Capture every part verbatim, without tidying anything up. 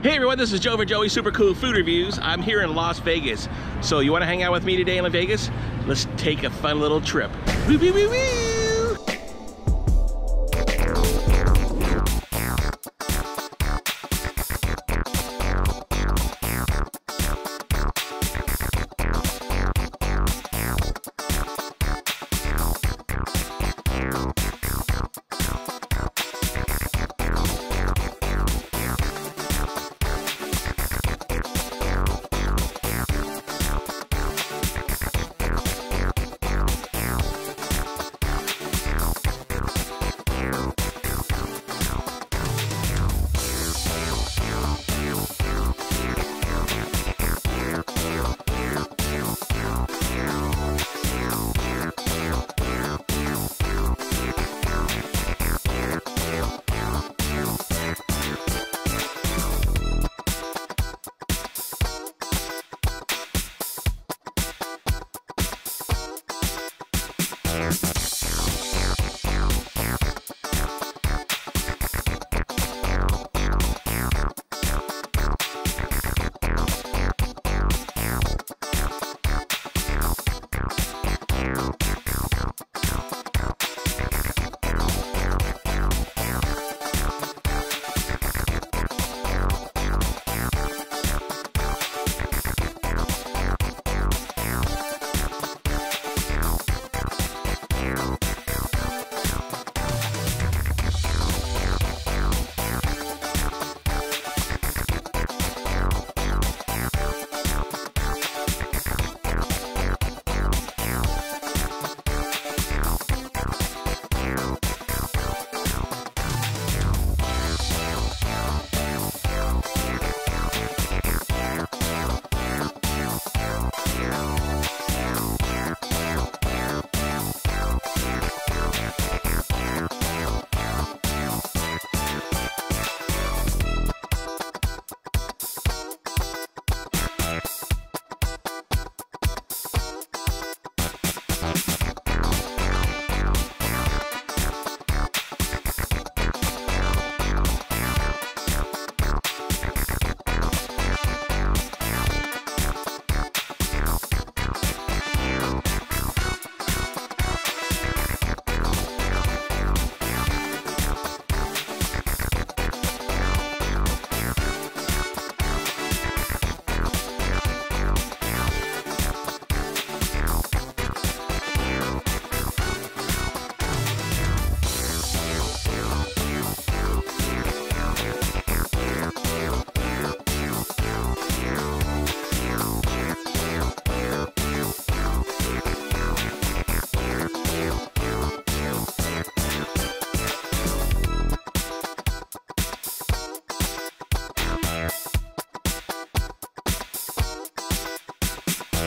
Hey everyone, this is Joey for Joey Super Cool Food Reviews. I'm here in Las Vegas. So you want to hang out with me today in Vegas? Let's take a fun little trip. Woo, woo, woo, woo.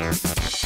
We'll be right back.